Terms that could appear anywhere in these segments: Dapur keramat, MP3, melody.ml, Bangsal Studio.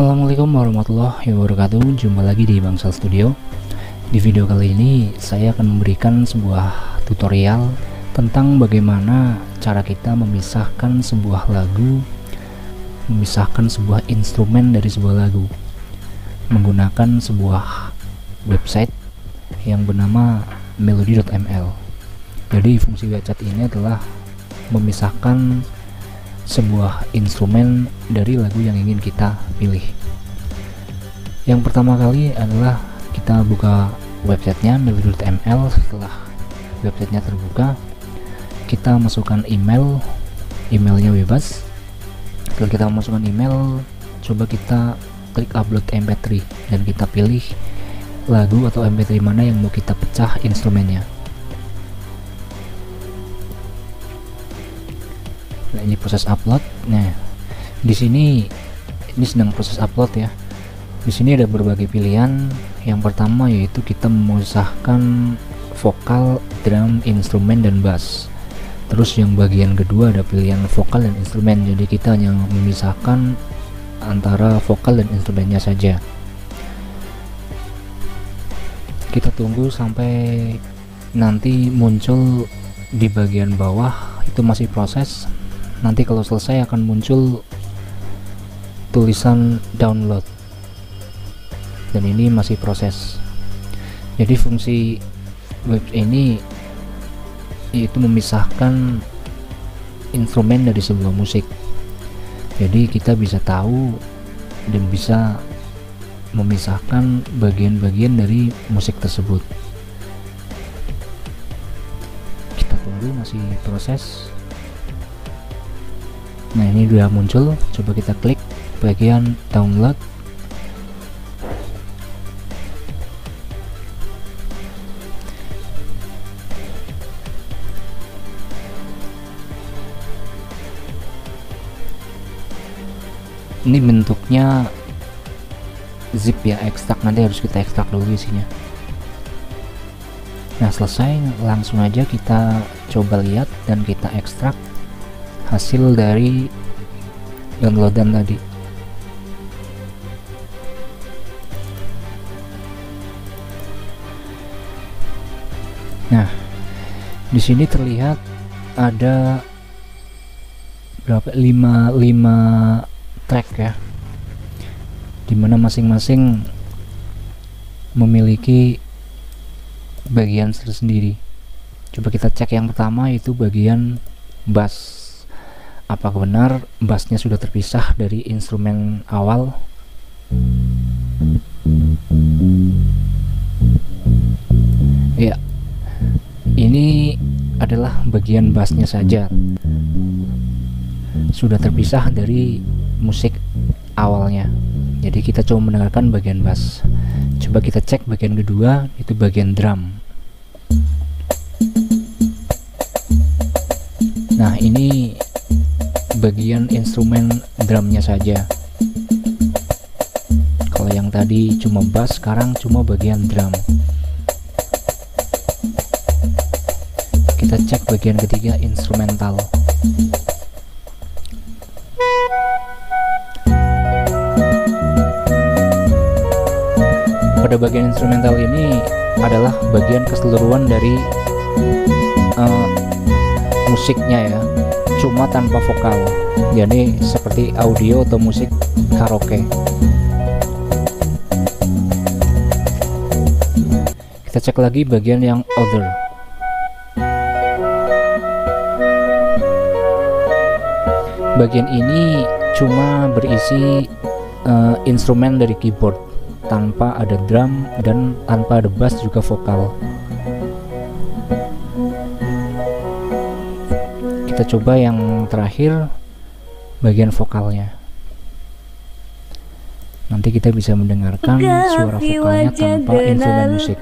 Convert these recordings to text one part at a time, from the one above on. Assalamualaikum warahmatullahi wabarakatuh. Jumpa lagi di Bangsal Studio. Di video kali ini saya akan memberikan sebuah tutorial tentang bagaimana cara kita memisahkan sebuah lagu, memisahkan sebuah instrumen dari sebuah lagu menggunakan sebuah website yang bernama melody.ml. Jadi fungsi website ini adalah memisahkan sebuah instrumen dari lagu yang ingin kita pilih. Yang pertama kali adalah kita buka websitenya melody.ml. Setelah websitenya terbuka, kita masukkan email, emailnya bebas. Setelah kita masukkan email, coba kita klik upload mp3 dan kita pilih lagu atau mp3 mana yang mau kita pecah instrumennya. Nah, ini proses upload. Nah, di sini ini sedang proses upload ya. Di sini ada berbagai pilihan. Yang pertama yaitu kita memisahkan vokal, drum, instrumen, dan bass. Terus yang bagian kedua ada pilihan vokal dan instrumen. Jadi kita hanya memisahkan antara vokal dan instrumennya saja. Kita tunggu sampai nanti muncul di bagian bawah, itu masih proses. Nanti kalau selesai akan muncul tulisan download, dan ini masih proses. Jadi fungsi web ini yaitu memisahkan instrumen dari sebuah musik. Jadi kita bisa tahu dan bisa memisahkan bagian-bagian dari musik tersebut. Kita tunggu, masih proses. Nah, ini sudah muncul, coba kita klik bagian download. Ini bentuknya zip ya, ekstrak, nanti harus kita ekstrak dulu isinya. Nah, selesai, langsung aja kita coba lihat dan kita ekstrak hasil dari downloadan tadi. Nah, di sini terlihat ada berapa, 5 track ya, dimana masing-masing memiliki bagian sendiri. Coba kita cek yang pertama, yaitu bagian bass. Apakah benar bassnya sudah terpisah dari instrumen awal? Ya, ini adalah bagian bassnya saja, sudah terpisah dari musik awalnya. Jadi kita cuma mendengarkan bagian bass. Coba kita cek bagian kedua, itu bagian drum. Nah, ini bagian instrumen drumnya saja. Kalau yang tadi cuma bass, sekarang cuma bagian drum. Kita cek bagian ketiga, instrumental. Pada bagian instrumental ini adalah bagian keseluruhan dari musiknya ya, cuma tanpa vokal. Jadi seperti audio atau musik karaoke. Kita cek lagi bagian yang other. Bagian ini cuma berisi instrumen dari keyboard, tanpa ada drum dan tanpa ada bass juga vokal. Kita coba yang terakhir, bagian vokalnya. Nanti kita bisa mendengarkan suara vokalnya tanpa instrumen musik.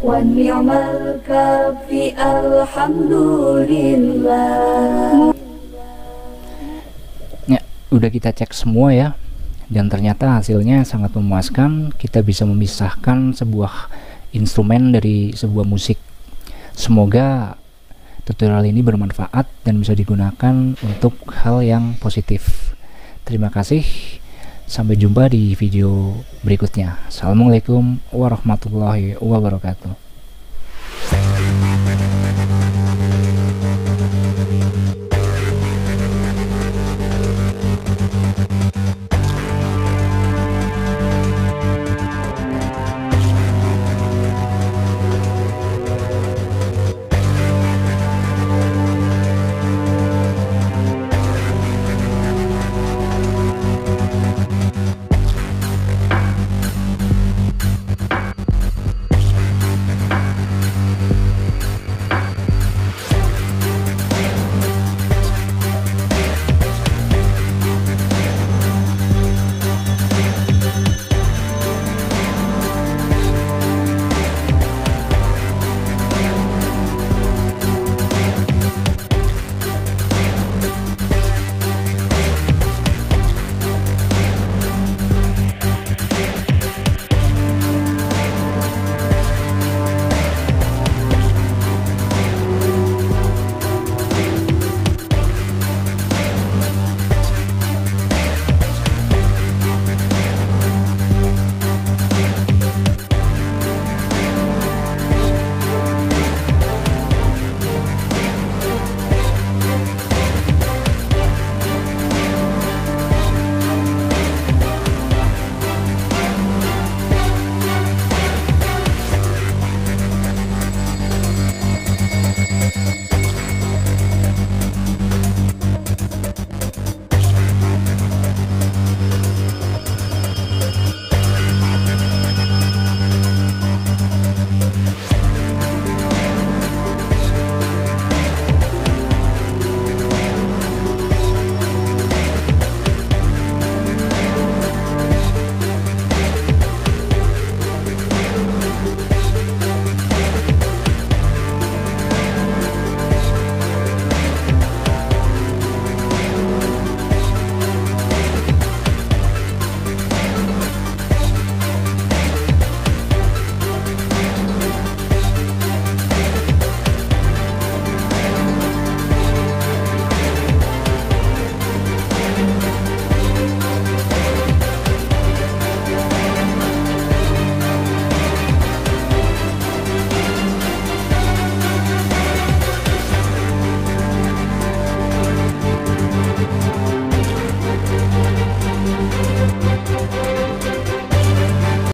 Alhamdulillah. Ya, udah kita cek semua ya, dan ternyata hasilnya sangat memuaskan. Kita bisa memisahkan sebuah instrumen dari sebuah musik. Semoga tutorial ini bermanfaat dan bisa digunakan untuk hal yang positif. Terima kasih. Sampai jumpa di video berikutnya. Assalamualaikum warahmatullahi wabarakatuh.